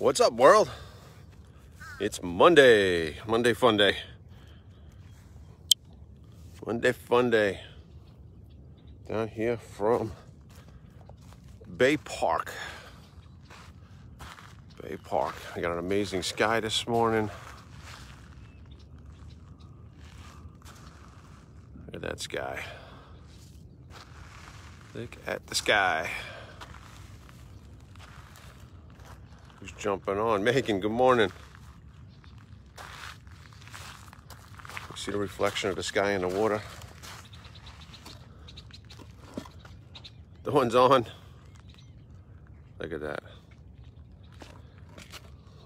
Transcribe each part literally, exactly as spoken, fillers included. What's up, world? It's Monday, Monday fun day. Monday fun day. Down here from Bay Park. Bay Park. I got an amazing sky this morning. Look at that sky. Look at the sky. Who's jumping on? Megan, good morning. You see the reflection of the sky in the water? The one's on. Look at that.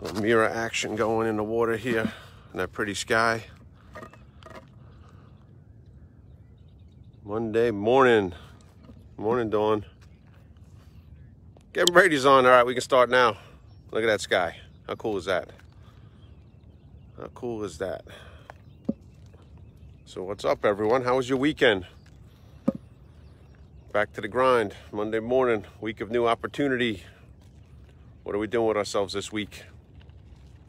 A little mirror action going in the water here in that pretty sky. Monday morning. Morning, Dawn. Kevin Brady's on. All right, we can start now. Look at that sky. How cool is that? How cool is that? So what's up, everyone? How was your weekend? Back to the grind. Monday morning, week of new opportunity. What are we doing with ourselves this week?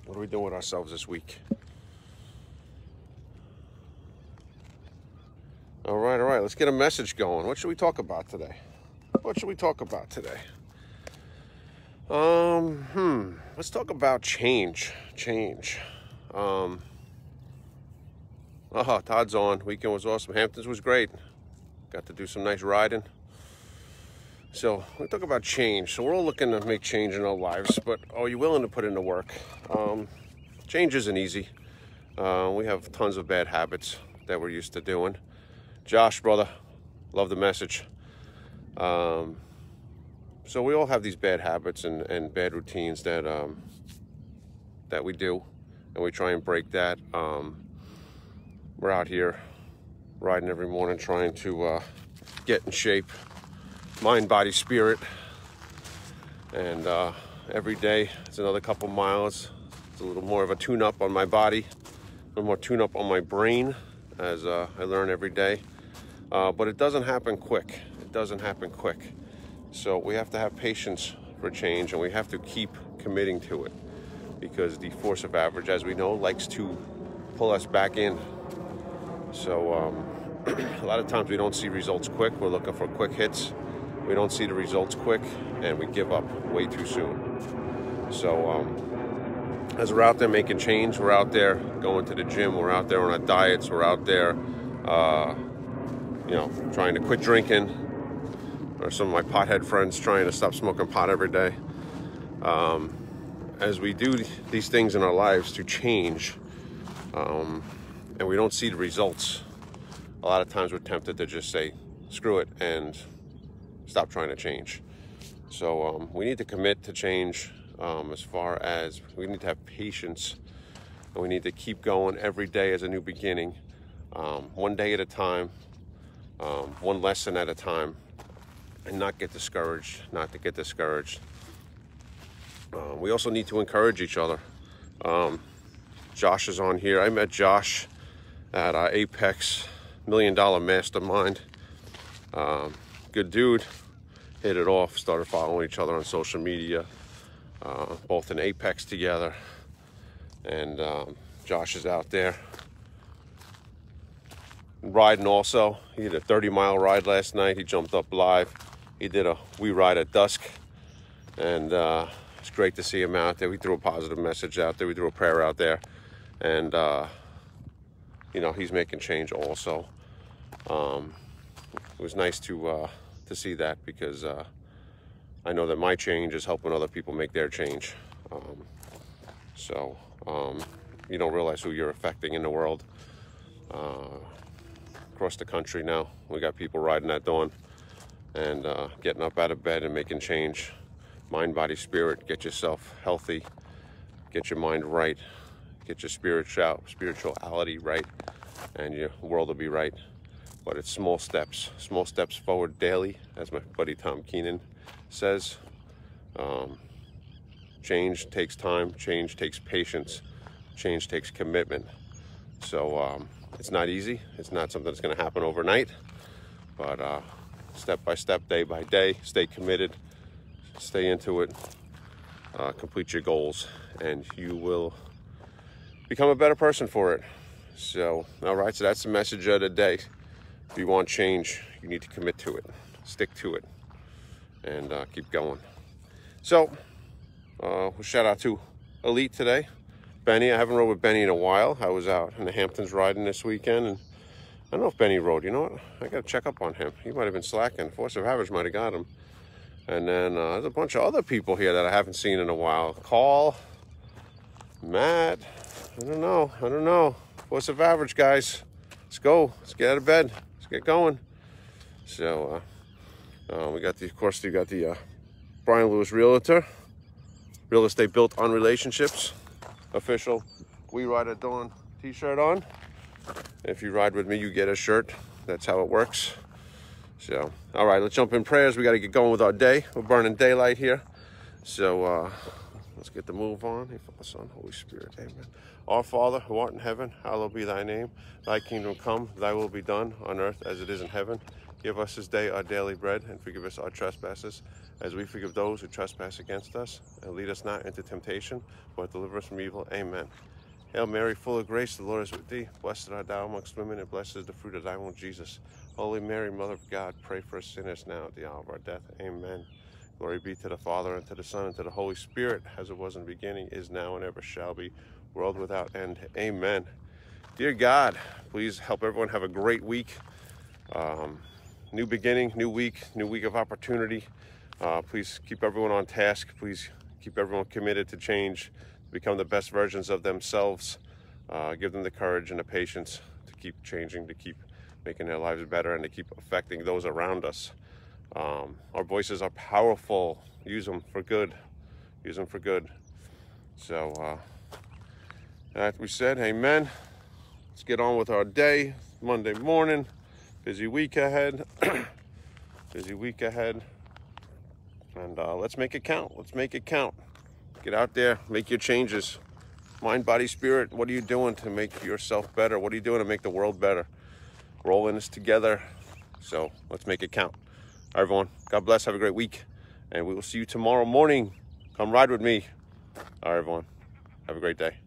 What are we doing with ourselves this week? All right, all right, let's get a message going. What should we talk about today? What should we talk about today? Um, hmm, let's talk about change, change. Um, oh, Todd's on. Weekend was awesome. Hamptons was great. Got to do some nice riding. So we talk about change. So we're all looking to make change in our lives, but are you willing to put in the work? Um, change isn't easy. Uh, we have tons of bad habits that we're used to doing. Josh, brother, love the message. Um, so we all have these bad habits and, and bad routines that um, that we do, and we try and break that. Um, we're out here riding every morning, trying to uh, get in shape, mind, body, spirit. And uh, every day, it's another couple miles. It's a little more of a tune-up on my body, a little more tune-up on my brain, as uh, I learn every day. Uh, but it doesn't happen quick. It doesn't happen quick. So we have to have patience for change, and we have to keep committing to it, because the force of average, as we know, likes to pull us back in. So um, a lot of times we don't see results quick. We're looking for quick hits. We don't see the results quick, and we give up way too soon. So um, as we're out there making change, we're out there going to the gym, we're out there on our diets, we're out there, uh, you know, trying to quit drinking, or some of my pothead friends trying to stop smoking pot every day. Um, as we do th these things in our lives to change, um, and we don't see the results, a lot of times we're tempted to just say, screw it, and stop trying to change. So um, we need to commit to change, um, as far as we need to have patience, and we need to keep going every day as a new beginning, um, one day at a time, um, one lesson at a time, and not get discouraged, not to get discouraged. Uh, we also need to encourage each other. Um, Josh is on here. I met Josh at our Apex Million Dollar Mastermind. Um, good dude, hit it off, started following each other on social media, uh, both in Apex together. And um, Josh is out there riding also. He did a thirty mile ride last night. He jumped up live. He did a We Ride at Dusk, and uh, it's great to see him out there. We threw a positive message out there. We threw a prayer out there, and uh, you know, he's making change also. Um, it was nice to uh, to see that, because uh, I know that my change is helping other people make their change. Um, so um, you don't realize who you're affecting in the world. Uh, across the country now, we got people riding at dawn and uh, getting up out of bed and making change. Mind, body, spirit. Get yourself healthy, get your mind right, get your spiritual spirituality right, and your world will be right. But it's small steps, small steps forward daily, as my buddy Tom Keenan says. Um, change takes time, change takes patience, change takes commitment. So um, it's not easy. It's not something that's going to happen overnight, but uh, step by step, day by day, stay committed, stay into it, uh, complete your goals, and you will become a better person for it. So, all right, so that's the message of the day. If you want change, you need to commit to it, stick to it, and uh, keep going. So, uh, shout out to Elite today. Benny, I haven't rode with Benny in a while. I was out in the Hamptons riding this weekend, and I don't know if Benny rode. You know what? I got to check up on him. He might have been slacking. Force of Habits might have got him. And then uh, there's a bunch of other people here that I haven't seen in a while. Call, Matt, I don't know. I don't know. Force of Average, guys. Let's go. Let's get out of bed. Let's get going. So uh, uh, we got the, of course, we got the uh, Brian Lewis Realtor, Real Estate Built on Relationships, official We Ride at Dawn t-shirt on. If you ride with me, you get a shirt. That's how it works. So, all right, let's jump in prayers. We got to get going with our day. We're burning daylight here. So uh, let's get the move on. Hey, Father, Son, Holy Spirit, amen. Our Father, who art in heaven, hallowed be thy name. Thy kingdom come, thy will be done on earth as it is in heaven. Give us this day our daily bread, and forgive us our trespasses, as we forgive those who trespass against us. And lead us not into temptation, but deliver us from evil. Amen. Hail Mary, full of grace, the Lord is with thee. Blessed art thou amongst women, and blessed is the fruit of thy womb, Jesus. Holy Mary, Mother of God, pray for us sinners now at the hour of our death. Amen. Glory be to the Father, and to the Son, and to the Holy Spirit, as it was in the beginning, is now, and ever shall be, world without end. Amen. Dear God, please help everyone have a great week. Um, new beginning, new week, new week of opportunity. Uh, please keep everyone on task. Please keep everyone committed to change, to become the best versions of themselves. Uh, give them the courage and the patience to keep changing, to keep making their lives better, and to keep affecting those around us. Um, our voices are powerful. Use them for good. Use them for good. So, uh, that we said, amen. Let's get on with our day. Monday morning. Busy week ahead. Busy week ahead. And uh, let's make it count. Let's make it count. Get out there. Make your changes. Mind, body, spirit. What are you doing to make yourself better? What are you doing to make the world better? We're all in this together. So let's make it count. All right, everyone. God bless. Have a great week. And we will see you tomorrow morning. Come ride with me. All right, everyone. Have a great day.